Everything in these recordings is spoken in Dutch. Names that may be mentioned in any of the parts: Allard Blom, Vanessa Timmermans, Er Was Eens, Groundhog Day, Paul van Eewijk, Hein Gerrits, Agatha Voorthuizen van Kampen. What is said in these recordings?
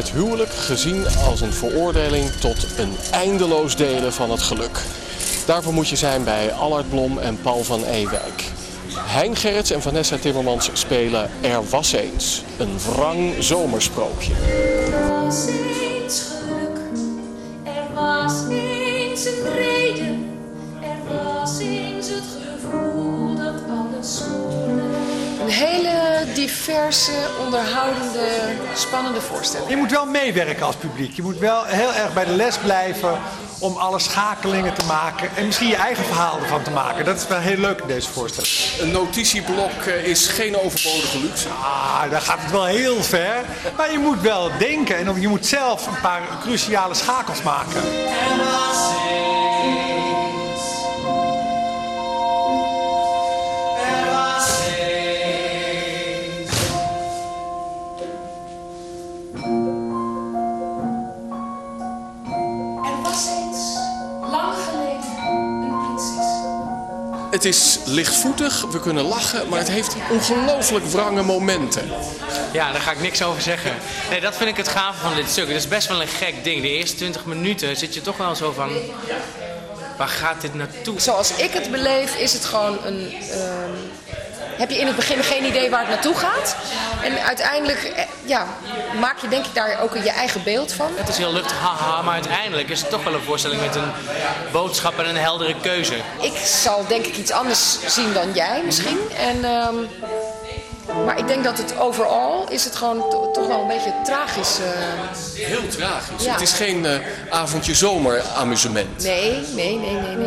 het huwelijk gezien als een veroordeling tot een eindeloos delen van het geluk. Daarvoor moet je zijn bij Allard Blom en Paul van Eewijk. Hein Gerrits en Vanessa Timmermans spelen Er Was Eens, een wrang zomersprookje. Er was eens geluk, er was eens een reden, er was eens het gevoel dat alles schoon. Een hele diverse, onderhoudende, spannende voorstelling. Je moet wel meewerken als publiek, je moet wel heel erg bij de les blijven om alle schakelingen te maken en misschien je eigen verhaal ervan te maken. Dat is wel heel leuk in deze voorstelling. Een notitieblok is geen overbodige luxe. Ah, daar gaat het wel heel ver. Maar je moet wel denken en je moet zelf een paar cruciale schakels maken. Het is lichtvoetig, we kunnen lachen, maar het heeft ongelooflijk wrange momenten. Ja, daar ga ik niks over zeggen. Nee, dat vind ik het gaaf van dit stuk. Het is best wel een gek ding. De eerste 20 minuten zit je toch wel zo van, waar gaat dit naartoe? Zoals ik het beleef is het gewoon een... Heb je in het begin geen idee waar het naartoe gaat. En uiteindelijk ja, maak je denk ik daar ook je eigen beeld van. Het is heel luchtig, haha, maar uiteindelijk is het toch wel een voorstelling met een boodschap en een heldere keuze. Ik zal denk ik iets anders zien dan jij misschien. En, maar ik denk dat het overal is het gewoon toch wel een beetje tragisch. Heel tragisch. Ja. Het is geen avondje zomeramusement. Nee.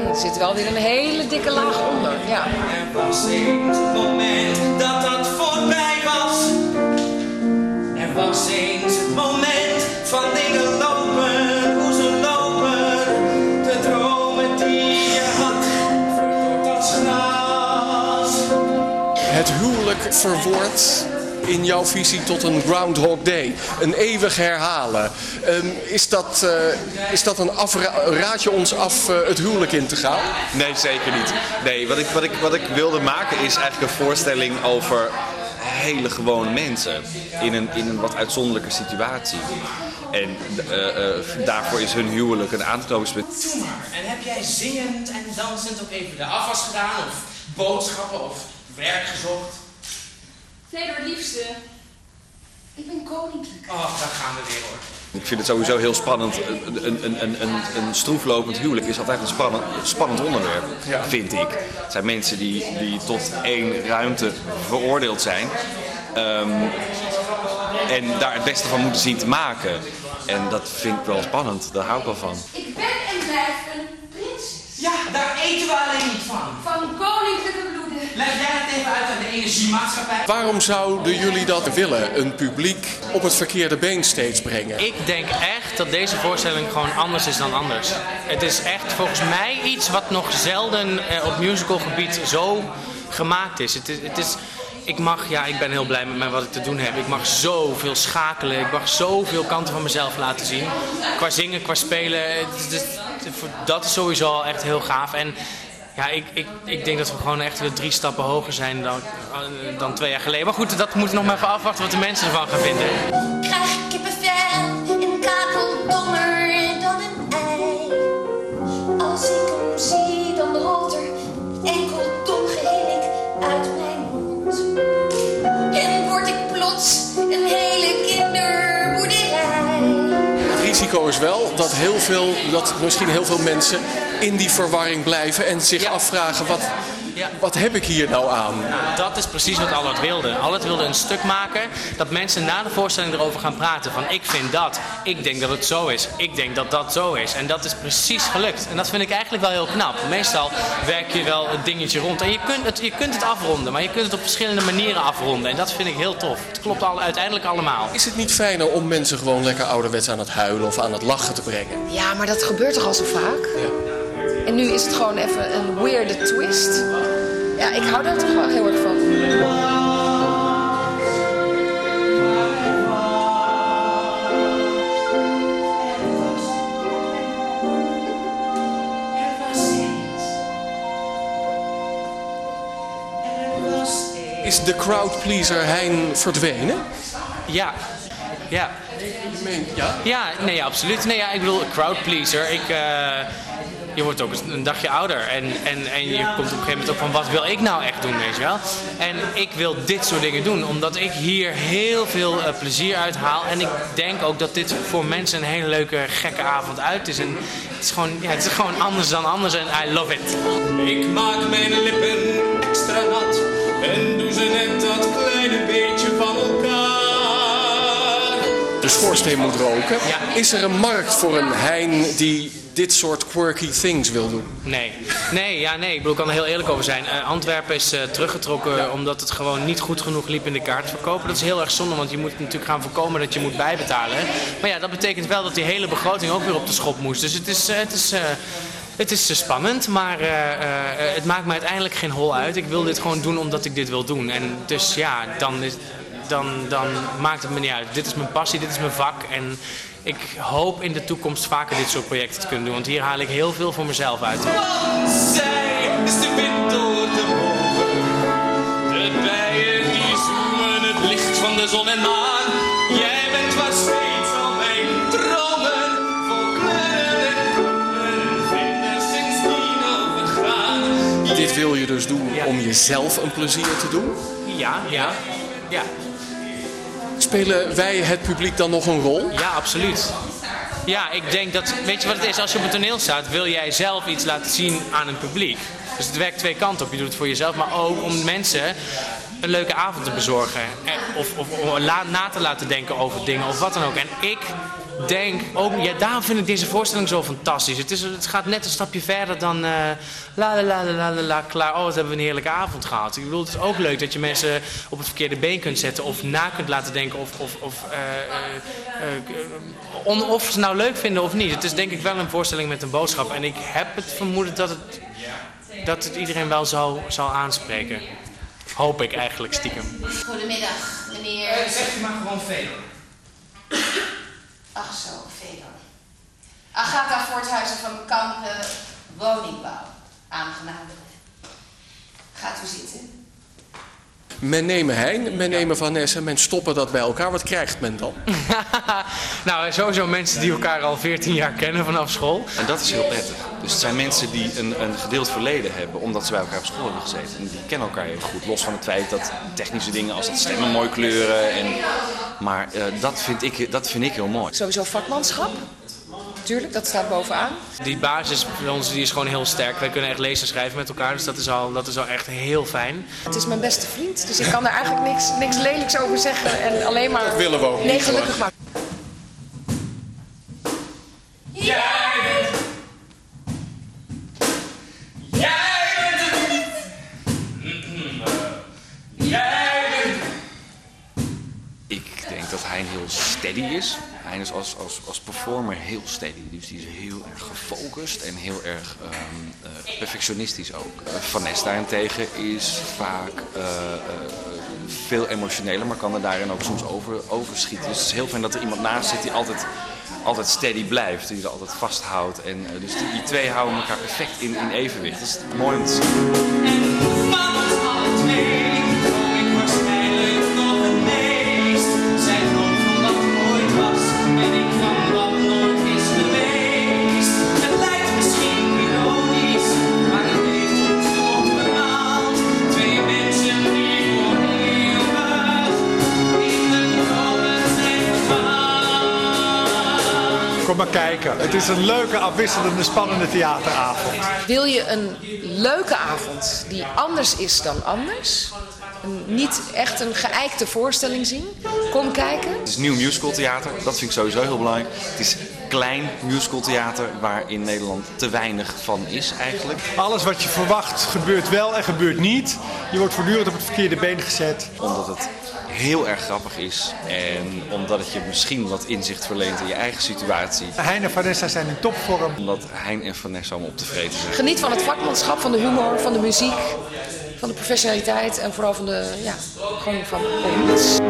Er zit wel weer een hele dikke laag onder. Ja. Er was eens het moment dat dat voorbij was. Er was eens het moment van dingen lopen, hoe ze lopen. De dromen die je had, verwoord als glas. Het huwelijk verwoord in jouw visie tot een Groundhog Day. Een eeuwig herhalen. Is dat een raad je ons af het huwelijk in te gaan? Nee, zeker niet. Nee, wat ik wilde maken is eigenlijk een voorstelling over hele gewone mensen in een wat uitzonderlijke situatie. En daarvoor is hun huwelijk een aanknopingspunt. Doe maar. En heb jij zingend en dansend ook even de afwas gedaan? Of boodschappen of werk gezocht? Nee, liefste. Ik ben koninklijk. Oh, daar gaan we weer hoor. Ik vind het sowieso heel spannend. Een stroeflopend huwelijk is altijd een spannend onderwerp, ja. Vind ik. Het zijn mensen die tot één ruimte veroordeeld zijn. En daar het beste van moeten zien te maken. En dat vind ik wel spannend. Daar hou ik wel van. Ik ben en blijf een prinses. Ja, daar eten we alleen niet van. Van koninklijke bloeden. Leg jij het even uit aan de energiemaatschappij. Waarom zouden jullie dat willen? Een publiek op het verkeerde been steeds brengen? Ik denk echt dat deze voorstelling gewoon anders is dan anders. Het is echt volgens mij iets wat nog zelden op musicalgebied zo gemaakt is. Ik ben heel blij met wat ik te doen heb. Ik mag zoveel schakelen. Ik mag zoveel kanten van mezelf laten zien. Qua zingen, qua spelen. Dat is sowieso al echt heel gaaf. En ja, ik denk dat we gewoon echt weer 3 stappen hoger zijn dan 2 jaar geleden. Maar goed, dat moet nog maar even afwachten wat de mensen ervan gaan vinden. Krijg ik kippenvel en kakeldonger en dan een ei. Als ik hem zie, dan rolt er enkel dom gehinnik uit mijn mond. En word ik plots een hele kinderboerderij. Het risico is wel dat misschien heel veel mensen in die verwarring blijven en zich afvragen, wat heb ik hier nou aan? Nou, dat is precies wat Allard wilde. Allard wilde een stuk maken dat mensen na de voorstelling erover gaan praten. Van ik vind dat, ik denk dat het zo is, ik denk dat dat zo is. En dat is precies gelukt. En dat vind ik eigenlijk wel heel knap. Meestal werk je wel het dingetje rond. En je kunt het afronden, maar je kunt het op verschillende manieren afronden. En dat vind ik heel tof. Het klopt uiteindelijk allemaal. Is het niet fijner om mensen gewoon lekker ouderwets aan het huilen of aan het lachen te brengen? Ja, maar dat gebeurt toch al zo vaak? Ja. En nu is het gewoon even een weirde twist. Ja, ik hou daar toch wel heel erg van. Is de crowdpleaser Hein verdwenen? Ja. Ja. Ja? Ja, nee, absoluut. Nee, ja, ik bedoel, crowdpleaser. Je wordt ook een dagje ouder en je komt op een gegeven moment ook van wat wil ik nou echt doen, weet je wel. En ik wil dit soort dingen doen, omdat ik hier heel veel plezier uit haal. En ik denk ook dat dit voor mensen een hele leuke, gekke avond uit is. En het is gewoon anders dan anders en I love it. Ik maak mijn lippen extra nat en doe ze net dat kleine beetje van elkaar. De schoorsteen moet roken. Ja. Is er een markt voor een Hein die dit soort quirky things wil doen? Nee. Ik bedoel, ik kan er heel eerlijk over zijn. Antwerpen is teruggetrokken omdat het gewoon niet goed genoeg liep in de kaartverkoop. Dat is heel erg zonde, want je moet natuurlijk gaan voorkomen dat je moet bijbetalen. Maar ja, dat betekent wel dat die hele begroting ook weer op de schop moest. Dus het is spannend, maar het maakt me uiteindelijk geen hol uit. Ik wil dit gewoon doen omdat ik dit wil doen. En dus ja, dan maakt het me niet uit. Dit is mijn passie, dit is mijn vak en ik hoop in de toekomst vaker dit soort projecten te kunnen doen, want hier haal ik heel veel voor mezelf uit. Zij is de wind door de bomen, de bijen die zoemen het licht van de zon en maan. Jij bent waar steeds al mijn dromen, vol kleuren en kleuren vinden sindsdien overgaan. Dit wil je dus doen om jezelf een plezier te doen? Ja. Spelen wij het publiek dan nog een rol? Ja, absoluut. Ja, ik denk dat... Weet je wat het is? Als je op het toneel staat, wil jij zelf iets laten zien aan het publiek. Dus het werkt twee kanten op. Je doet het voor jezelf, maar ook om mensen een leuke avond te bezorgen. Of na te laten denken over dingen of wat dan ook. En ik denk ook... Ja, daarom vind ik deze voorstelling zo fantastisch. Het gaat net een stapje verder dan... la la la la la, klaar. Oh, wat hebben we een heerlijke avond gehad. Ik bedoel, het is ook leuk dat je mensen op het verkeerde been kunt zetten. Of na kunt laten denken. Of ze het nou leuk vinden of niet. Het is denk ik wel een voorstelling met een boodschap. En ik heb het vermoeden dat het iedereen wel zal aanspreken. Hoop ik eigenlijk stiekem. Goedemiddag, meneer. Zeg je maar gewoon Vedel. Ach zo, Vedel. Agatha Voorthuizen van Kampen, woningbouw. Aangenaderd. Gaat u zitten. Men nemen Hein, men nemen Vanessa, men stoppen dat bij elkaar. Wat krijgt men dan? Nou, sowieso mensen die elkaar al 14 jaar kennen vanaf school. En dat is heel prettig. Dus het zijn mensen die een gedeeld verleden hebben, omdat ze bij elkaar op school hebben gezeten. En die kennen elkaar heel goed. Los van het feit dat technische dingen als dat stemmen mooi kleuren. Maar dat vind ik heel mooi. Sowieso vakmanschap. Natuurlijk, dat staat bovenaan. Die basis bij ons die is gewoon heel sterk. Wij kunnen echt lezen en schrijven met elkaar, dus dat is al echt heel fijn. Het is mijn beste vriend, dus ik kan daar eigenlijk niks lelijks over zeggen. En alleen maar... Dat willen we ook. Nee, gelukkig maar. Ik denk dat hij heel steady is. Hij is als performer heel steady, dus die is heel erg gefocust en heel erg perfectionistisch ook. Vanessa daarentegen is vaak veel emotioneler, maar kan er daarin ook soms overschieten. Dus het is heel fijn dat er iemand naast zit die altijd steady blijft, die er altijd vasthoudt. En dus die twee houden elkaar perfect in evenwicht. Dat is mooi om te zien. Kom maar kijken. Het is een leuke, afwisselende, spannende theateravond. Wil je een leuke avond die anders is dan anders? Niet echt een geijkte voorstelling zien? Kom kijken. Het is nieuw musicaltheater. Dat vind ik sowieso heel belangrijk. Het is klein musicaltheater waar in Nederland te weinig van is eigenlijk. Alles wat je verwacht gebeurt wel en gebeurt niet. Je wordt voortdurend op het verkeerde been gezet. Omdat het heel erg grappig is en omdat het je misschien wat inzicht verleent in je eigen situatie. Hein en Vanessa zijn in topvorm. Omdat Hein en Vanessa allemaal op te vreten zijn. Geniet van het vakmanschap, van de humor, van de muziek, van de professionaliteit en vooral van de, gewoon van ons.